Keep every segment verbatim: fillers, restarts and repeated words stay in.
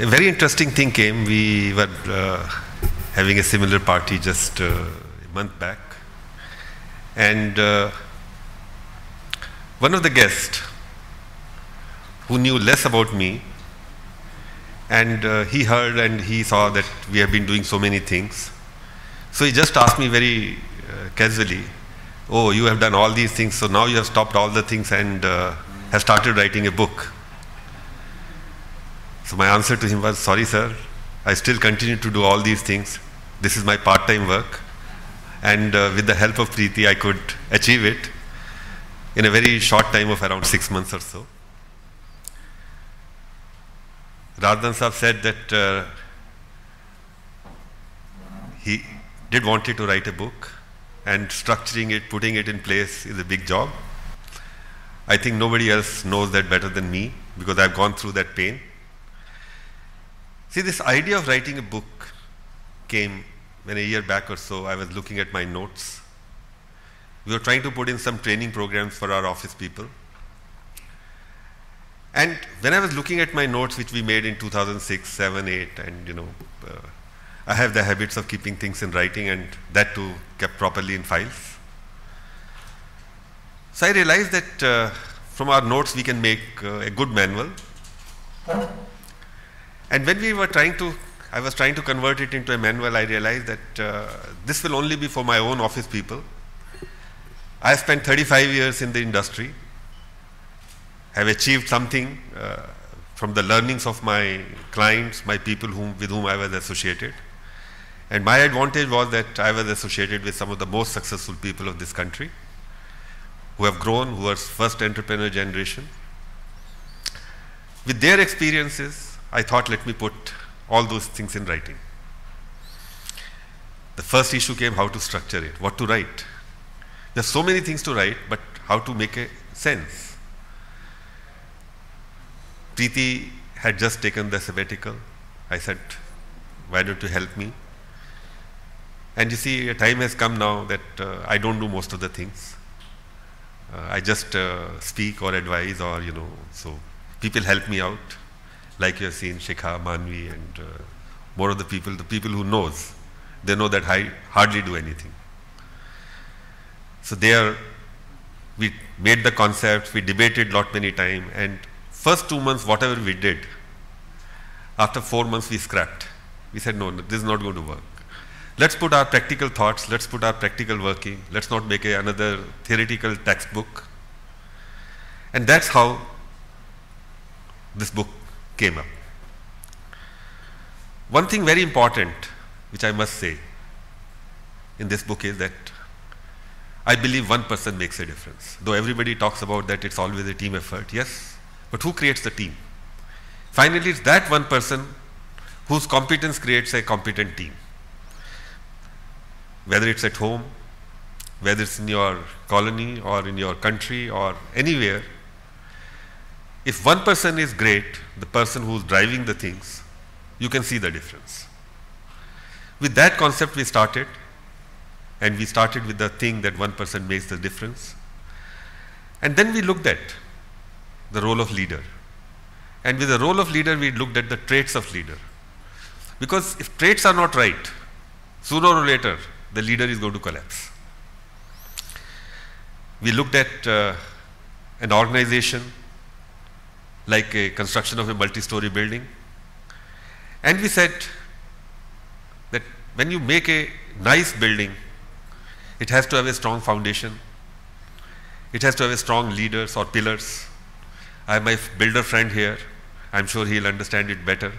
a very interesting thing came. We were uh, having a similar party just uh, a month back. And uh, one of the guests who knew less about me, and uh, he heard and he saw that we have been doing so many things. So he just asked me very uh, casually, oh, you have done all these things, so now you have stopped all the things and uh, have started writing a book. So my answer to him was, sorry sir, I still continue to do all these things. This is my part-time work. And uh, with the help of Preeti, I could achieve it in a very short time of around six months or so. Radhan Sahib said that uh, he did wanted to write a book, and structuring it, putting it in place is a big job. I think nobody else knows that better than me, because I've gone through that pain. See, this idea of writing a book came when a year back or so I was looking at my notes. We were trying to put in some training programs for our office people. And when I was looking at my notes, which we made in two thousand six, seven, eight, and you know, uh, I have the habits of keeping things in writing, and that too kept properly in files. So I realized that uh, from our notes we can make uh, a good manual. And when we were trying to, I was trying to convert it into a manual, I realized that uh, this will only be for my own office people. I spent thirty-five years in the industry. Have achieved something uh, from the learnings of my clients, my people whom, with whom I was associated. And my advantage was that I was associated with some of the most successful people of this country, who have grown, who are first entrepreneur generation. With their experiences, I thought, let me put all those things in writing. The first issue came how to structure it, what to write. There's so many things to write, but how to make a sense. Preeti had just taken the sabbatical. I said, why don't you help me? And you see, a time has come now that uh, I don't do most of the things. Uh, I just uh, speak or advise or, you know, so people help me out. Like you have seen Shikha, Manvi, and uh, more of the people, the people who knows, they know that I hardly do anything. So there, we made the concept, we debated lot many times, and first two months, whatever we did, after four months we scrapped. We said, no, no, this is not going to work. Let's put our practical thoughts, let's put our practical working, let's not make a, another theoretical textbook. And that's how this book came up. One thing very important, which I must say in this book, is that I believe one person makes a difference. Though everybody talks about that it's always a team effort, yes? But who creates the team? Finally, it's that one person whose competence creates a competent team. Whether it's at home, whether it's in your colony or in your country or anywhere, if one person is great, the person who's driving the things, you can see the difference. With that concept we started, and we started with the thing that one person makes the difference. And then we looked at the role of leader. And with the role of leader, we looked at the traits of leader. Because if traits are not right, sooner or later, the leader is going to collapse. We looked at uh, an organization like a construction of a multi-story building. And we said that when you make a nice building, it has to have a strong foundation. It has to have a strong leaders or pillars. I have my builder friend here, I'm sure he'll understand it better.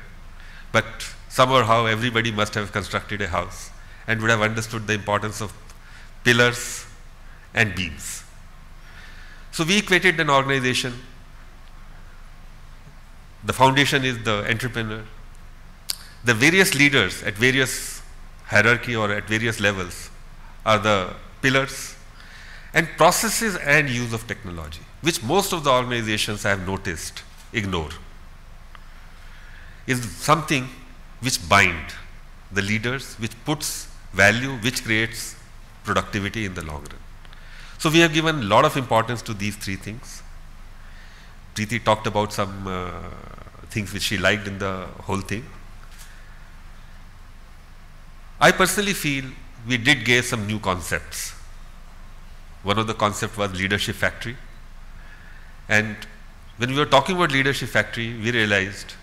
But somehow everybody must have constructed a house and would have understood the importance of pillars and beams. So we created an organization. The foundation is the entrepreneur. The various leaders at various hierarchy or at various levels are the pillars, and processes and use of technology, which most of the organizations I have noticed ignore, is something which binds the leaders, which puts value, which creates productivity in the long run. So we have given a lot of importance to these three things. Preeti talked about some uh, things which she liked in the whole thing. I personally feel we did get some new concepts. One of the concepts was leadership factory. And when we were talking about leadership factory, we realized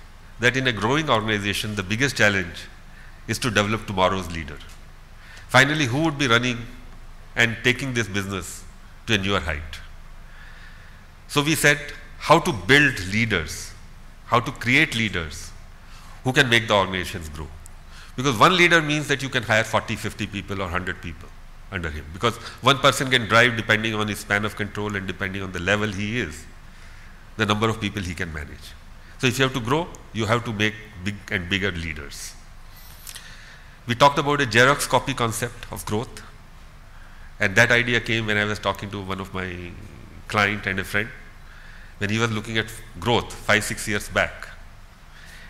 that in a growing organization, the biggest challenge is to develop tomorrow's leader. Finally, who would be running and taking this business to a newer height? So we said how to build leaders, how to create leaders who can make the organizations grow. Because one leader means that you can hire forty, fifty people or one hundred people under him. Because one person can drive, depending on his span of control and depending on the level he is, the number of people he can manage. So if you have to grow, you have to make big and bigger leaders. We talked about a Xerox copy concept of growth. And that idea came when I was talking to one of my client and a friend, when he was looking at growth five, six years back.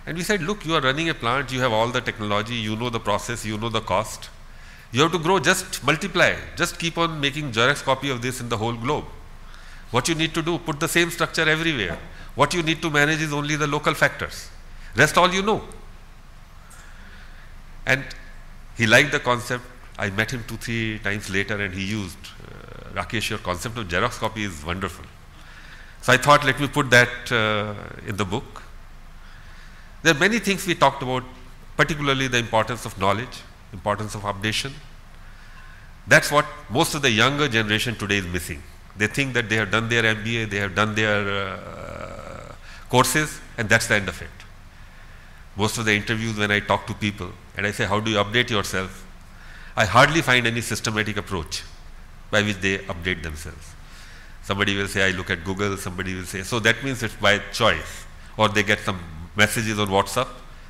And we said, look, you are running a plant, you have all the technology, you know the process, you know the cost. You have to grow, just multiply, just keep on making Xerox copy of this in the whole globe. What you need to do, put the same structure everywhere. What you need to manage is only the local factors. Rest all you know. And he liked the concept. I met him two, three times later and he used, uh, Rakesh, your concept of Xerox copy is wonderful. So I thought, let me put that uh, in the book. There are many things we talked about, particularly the importance of knowledge, importance of updation. That's what most of the younger generation today is missing. They think that they have done their M B A, they have done their uh, courses, and that's the end of it. Most of the interviews when I talk to people and I say, how do you update yourself? I hardly find any systematic approach by which they update themselves. Somebody will say, I look at Google, somebody will say, so that means it's by choice, or they get some messages on WhatsApp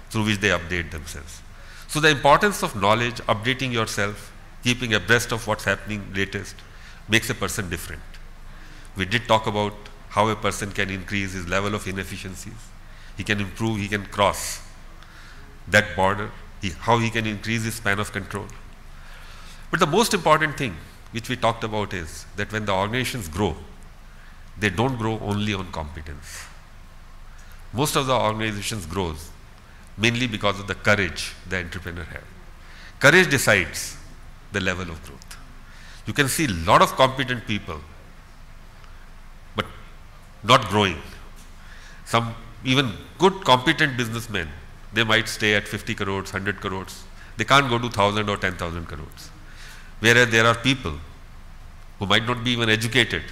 through which they update themselves. So the importance of knowledge, updating yourself, keeping abreast of what's happening latest, makes a person different. We did talk about how a person can increase his level of inefficiencies. He can improve, he can cross that border, he, how he can increase his span of control. But the most important thing which we talked about is that when the organizations grow, they don't grow only on competence. Most of the organizations grows mainly because of the courage the entrepreneur have. Courage decides the level of growth. You can see a lot of competent people, but not growing. Some even good competent businessmen, they might stay at fifty crores, one hundred crores. They can't go to one thousand or ten thousand crores. Whereas there are people who might not be even educated,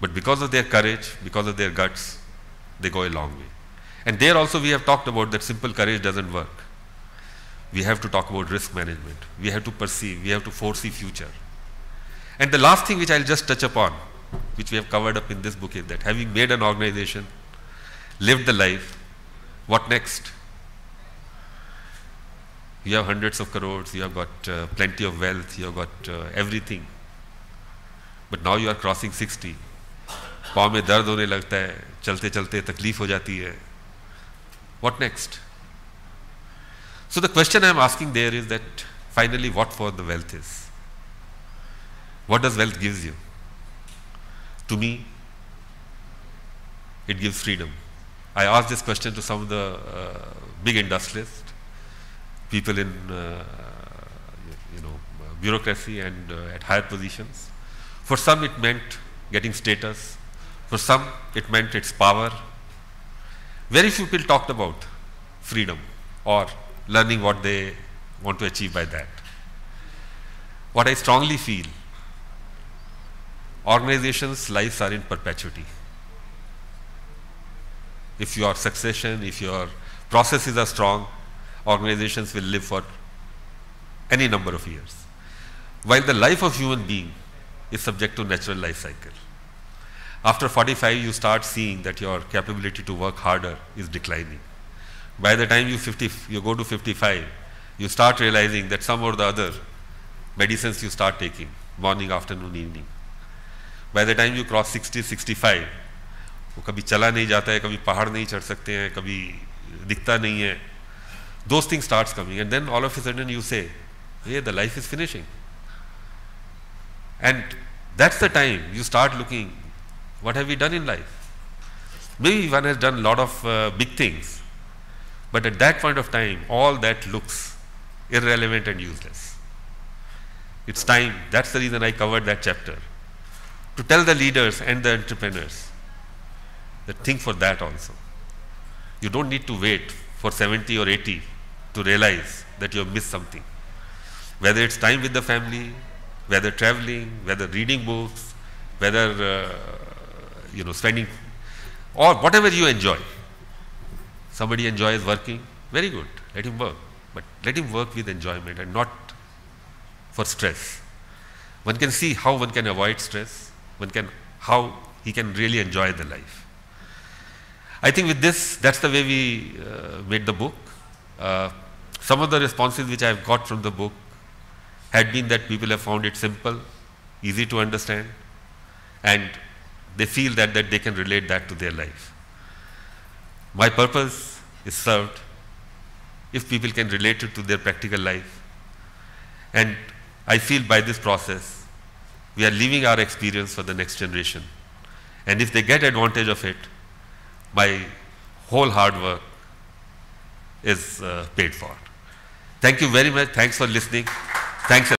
but because of their courage, because of their guts, they go a long way. And there also we have talked about that simple courage doesn't work. We have to talk about risk management. We have to perceive, we have to foresee future. And the last thing which I'll just touch upon, which we have covered up in this book, is that having made an organization, lived the life, what next? You have hundreds of crores, you have got uh, plenty of wealth, you have got uh, everything. But now you are crossing sixty. पाँव में दर्द होने लगता है, चलते चलते तकलीफ हो जाती है. What next? So the question I am asking there is that finally what for the wealth is? What does wealth gives you? To me, it gives freedom. I asked this question to some of the uh, big industrialists, people in uh, you know, bureaucracy and uh, at higher positions. For some it meant getting status. For some it meant its power. Very few people talked about freedom or learning what they want to achieve by that. What I strongly feel, organizations' lives are in perpetuity. If your succession, if your processes are strong, organizations will live for any number of years. While the life of human being is subject to natural life cycle. After forty-five, you start seeing that your capability to work harder is declining. By the time you, fifty, you go to fifty-five, you start realizing that some or the other medicines you start taking, morning, afternoon, evening. By the time you cross sixty, sixty-five, वो कभी चला नहीं जाता है, कभी पहाड़ नहीं चढ़ सकते हैं, कभी दिखता नहीं है. Those things starts coming, and then all of a sudden you say, hey, the life is finishing. And that's the time you start looking, what have we done in life? Maybe one has done a lot of uh, big things, but at that point of time, all that looks irrelevant and useless. It's time. That's the reason I covered that chapter. To tell the leaders and the entrepreneurs that think for that also. You don't need to wait for seventy or eighty to realize that you have missed something. Whether it's time with the family, whether traveling, whether reading books, whether uh, you know, spending, or whatever you enjoy. Somebody enjoys working, very good, let him work. But let him work with enjoyment and not for stress. One can see how one can avoid stress, one can, how he can really enjoy the life. I think with this, that's the way we uh, made the book. Uh, some of the responses which I have got from the book had been that people have found it simple, easy to understand, and they feel that, that they can relate that to their life. My purpose is served if people can relate it to their practical life. And I feel by this process, we are leaving our experience for the next generation. And if they get advantage of it, my whole hard work is uh, paid for. Thank you very much. Thanks for listening. Thanks.